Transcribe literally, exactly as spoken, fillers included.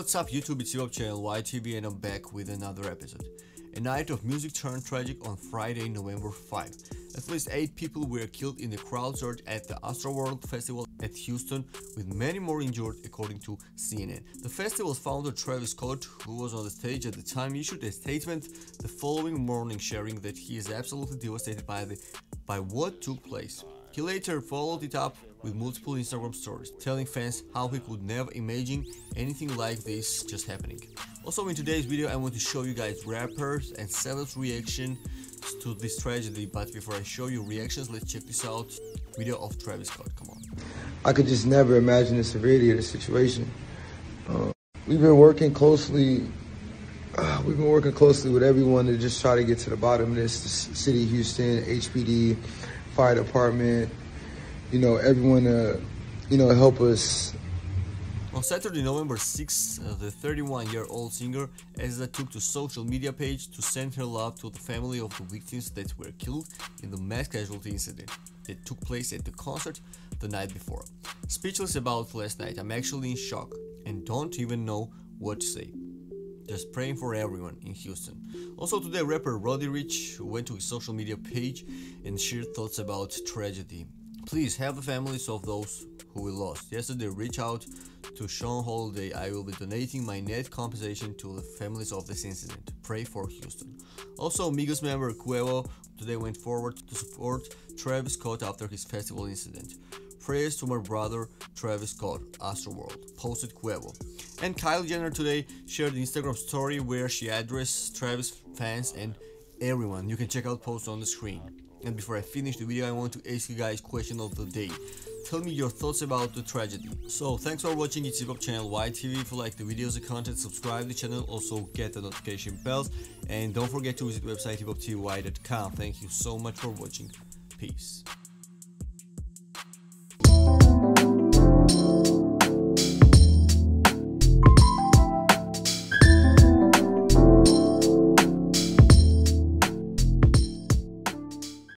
What's up YouTube, it's your channel Y T V and I'm back with another episode. A night of music turned tragic on Friday, November fifth. At least eight people were killed in the crowd surge at the Astroworld Festival at Houston, with many more injured according to C N N. The festival's founder Travis Scott, who was on the stage at the time, issued a statement the following morning sharing that he is absolutely devastated by, the, by what took place. He later followed it up with multiple Instagram stories, telling fans how he could never imagine anything like this just happening. Also, in today's video I want to show you guys rappers and celebs' reaction to this tragedy, but before I show you reactions, let's check this out. Video of Travis Scott, come on. I could just never imagine the severity of the situation. Uh, we've been working closely, uh, we've been working closely with everyone to just try to get to the bottom of this, the city of Houston, H P D, fire department, you know, everyone uh you know, help us. On Saturday, November sixth, uh, the thirty-one year old singer Ezra took to social media page to send her love to the family of the victims that were killed in the mass casualty incident that took place at the concert the night before. Speechless about last night, I'm actually in shock and don't even know what to say. Just praying for everyone in Houston. Also today, rapper Roddy Ricch went to his social media page and shared thoughts about tragedy. Please help the families of those who we lost. Yesterday, reach out to Sean Holiday. I will be donating my net compensation to the families of this incident. Pray for Houston. Also, Migos member Quavo today went forward to support Travis Scott after his festival incident. Prayers to my brother Travis Scott, Astroworld, posted Quavo. And Kylie Jenner today shared an Instagram story where she addressed Travis fans and everyone. You can check out posts on the screen. And before I finish the video, I want to ask you guys question of the day. Tell me your thoughts about the tragedy. So thanks for watching, it's hip-hop channel Y T V. If you like the videos and content, subscribe to the channel, also get the notification bells, and don't forget to visit website hip hop t w y dot com. Thank you so much for watching. Peace.